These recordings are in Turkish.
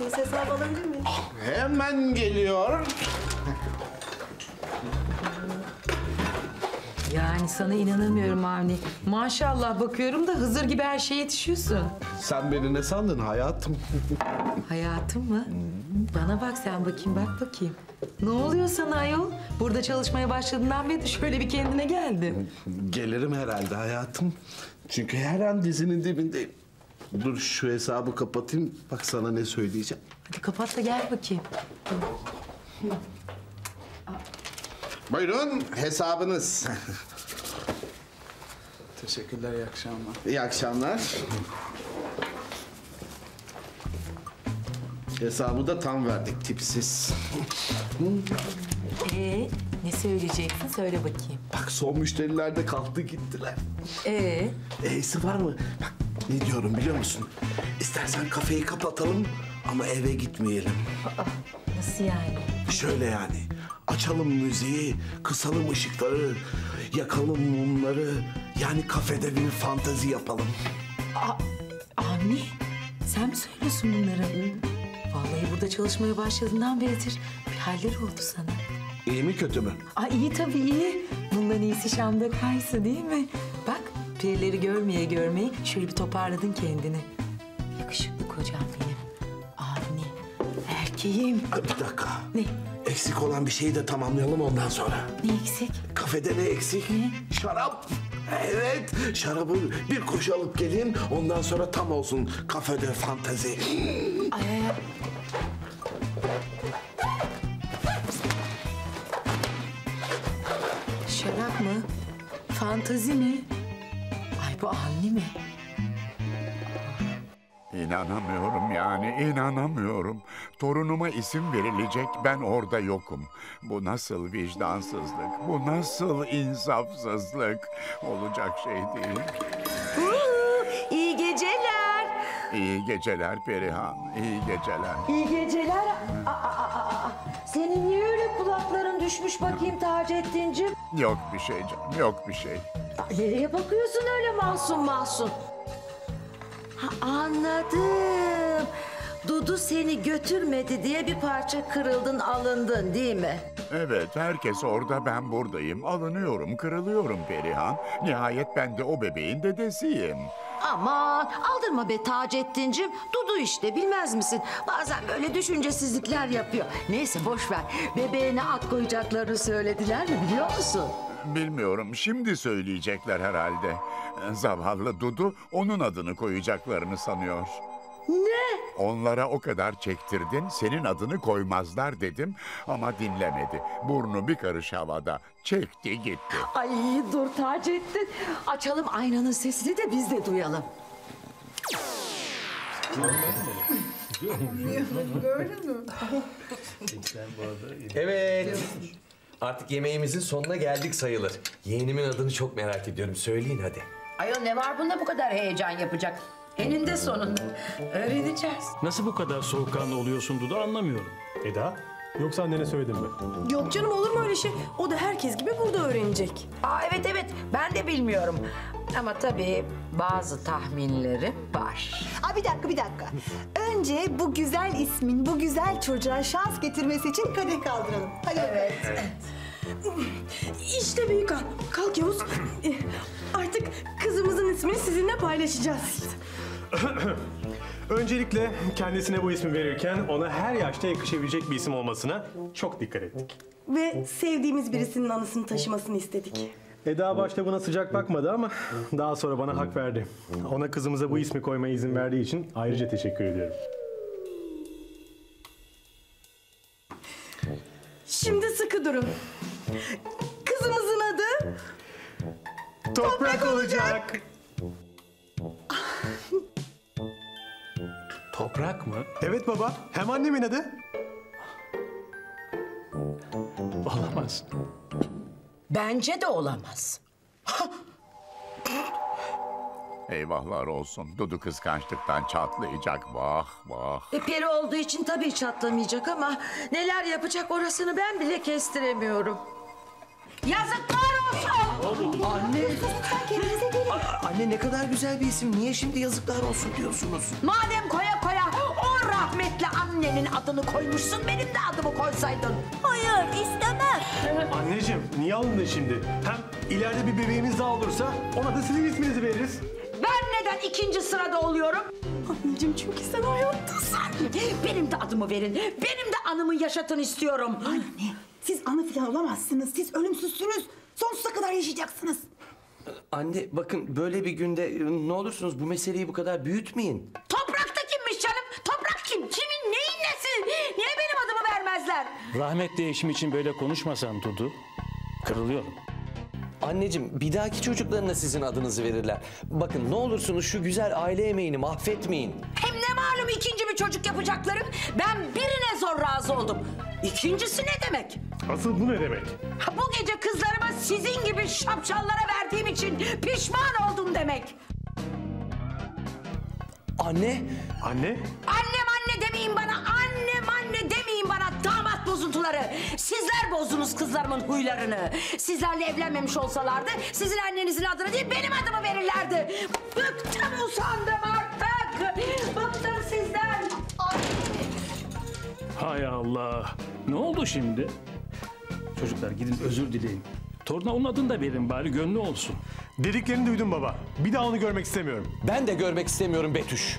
mısınız? Hesabı alabilir miyim? Hemen geliyor. Yani sana inanamıyorum Avni. Maşallah bakıyorum da Hızır gibi her şeye yetişiyorsun. Sen beni ne sandın hayatım? Hayatım mı? Bana bak sen bakayım, bak bakayım. Ne oluyor sana ayol? Burada çalışmaya başladığından beri şöyle bir kendine geldin. Gelirim herhalde hayatım. Çünkü her an dizinin dibindeyim. Dur şu hesabı kapatayım, bak sana ne söyleyeceğim. Hadi kapat da gel bakayım. Buyurun, hesabınız. Teşekkürler, iyi akşamlar. İyi akşamlar. Hesabı da tam verdik, tipsiz. Ne söyleyeceksin? Söyle bakayım. Bak, son müşteriler de kalktı gittiler. E'si var mı? Bak, ne diyorum biliyor musun? İstersen kafeyi kapatalım ama eve gitmeyelim. Aa, nasıl yani? Şöyle yani. Açalım müziği, kısalım ışıkları, yakalım mumları. Yani kafede bir fantezi yapalım. Avni, sen mi söylüyorsun bunları? Vallahi burada çalışmaya başladığından beridir bir haller oldu sana. İyi mi kötü mü? İyi tabii iyi. Bundan iyisi Şam'da kaysa değil mi? Bak perileri görmeye görmeye şöyle bir toparladın kendini. Yakışıklı kocam benim. Avni, erkeğim. Bir dakika. Ne? Eksik olan bir şeyi de tamamlayalım ondan sonra. Ne eksik? Kafede ne eksik? Ne? Şarap. Evet, şarabı bir koş alıp geleyim. Ondan sonra tam olsun kafede fantezi. Ay. Şarap mı? Fantezi mi? Ay bu Avni mi? İnanamıyorum yani, inanamıyorum. Torunuma isim verilecek, ben orada yokum. Bu nasıl vicdansızlık, bu nasıl insafsızlık? Olacak şey değil. İyi geceler. İyi geceler Perihan, iyi geceler. İyi geceler. Senin niye öyle kulakların düşmüş bakayım Taceddin'cim? Yok bir şey canım, yok bir şey. Nereye bakıyorsun öyle masum masum? Anladım. Dudu seni götürmedi diye bir parça kırıldın, alındın değil mi? Evet, herkes orada, ben buradayım. Alınıyorum, kırılıyorum Perihan. Nihayet ben de o bebeğin dedesiyim. Aman, aldırma be Taceddin'cim. Dudu işte, bilmez misin? Bazen böyle düşüncesizlikler yapıyor. Neyse, boş ver. Bebeğine at koyacaklarını söylediler mi biliyor musun? Bilmiyorum, şimdi söyleyecekler herhalde. Zavallı Dudu, onun adını koyacaklarını sanıyor. Ne? Onlara o kadar çektirdin, senin adını koymazlar dedim ama dinlemedi. Burnu bir karış havada, çekti gitti. Ay dur Taceddin, açalım aynanın sesini de biz de duyalım. Gördün mü? Evet. Artık yemeğimizin sonuna geldik sayılır. Yeğenimin adını çok merak ediyorum. Söyleyin hadi. Ayol ne var bunda bu kadar heyecan yapacak? Eninde sonunda öğreneceğiz. Nasıl bu kadar soğukkanlı oluyorsun Dudu anlamıyorum. Eda, yoksa annene söyledin mi? Yok canım olur mu öyle şey? O da herkes gibi burada öğrenecek. Evet evet ben de bilmiyorum. Ama tabii bazı tahminlerim var. Bir dakika bir dakika. Önce bu güzel ismin bu güzel çocuğa şans getirmesi için kadeh kaldıralım. Hadi evet. İşte büyük an. Kalk Yavuz. Artık kızımızın ismini sizinle paylaşacağız. Öncelikle kendisine bu ismi verirken ona her yaşta yakışabilecek bir isim olmasına çok dikkat ettik. Ve sevdiğimiz birisinin anısını taşımasını istedik. Eda başta buna sıcak bakmadı ama daha sonra bana hak verdi. Ona kızımıza bu ismi koymaya izin verdiği için ayrıca teşekkür ediyorum. Şimdi sıkı durun. Kızımızın adı... Toprak olacak. Toprak mı? Evet baba. Hem annemin adı. Olamaz. Bence de olamaz. Eyvahlar olsun. Dudu kıskançlıktan çatlayacak. Vah vah. Peri olduğu için tabii çatlamayacak ama... ...neler yapacak orasını ben bile kestiremiyorum. Yazıklar olsun! Anne! Anne ne kadar güzel bir isim. Niye şimdi yazıklar olsun diyorsunuz? Madem koya koya o rahmetli rahmetli annenin adını koymuşsun, benim de adımı koysaydın. Hayır, istemem. Anneciğim, niye alındın şimdi? Hem ileride bir bebeğimiz daha olursa ona da sizin isminizi veririz. Ben neden ikinci sırada oluyorum? Anneciğim, çünkü sen hayattasın. Benim de adımı verin, benim de anımı yaşatın istiyorum. Anne, siz anı filan olamazsınız, siz ölümsüzsünüz. Sonsuza kadar yaşayacaksınız. Anne, bakın böyle bir günde ne olursunuz bu meseleyi bu kadar büyütmeyin. Toprak da kimmiş canım? Toprak kim? Kimin neyin nesi? Niye benim adımı vermezler? Rahmet değişim için böyle konuşmasan Dudu, kırılıyorum. Anneciğim, bir dahaki çocuklarına sizin adınızı verirler. Bakın ne olursunuz şu güzel aile emeğini mahvetmeyin. Hem ne malum ikinci bir çocuk yapacakları. Ben birine zor razı oldum. İkincisi ne demek? Asıl bu ne demek? Ha, bu gece kızlarıma sizin gibi şapşallara verdiğim için pişman oldum demek. Anne? Anne? Annem anne demeyin bana, annem anne demeyin bana damat bozuntuları. Sizler bozdunuz kızlarımın huylarını. Sizlerle evlenmemiş olsalardı sizin annenizin adını değil benim adımı verirlerdi. Bıktım usandım artık. Bıktım sizden. Hay Allah! Ne oldu şimdi? Çocuklar gidin özür dileyin. Toruna onun adını da verin bari gönlü olsun. Dediklerini duydum baba. Bir daha onu görmek istemiyorum. Ben de görmek istemiyorum Betüş.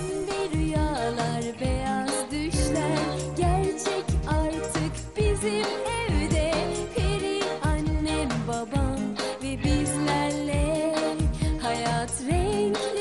Renkli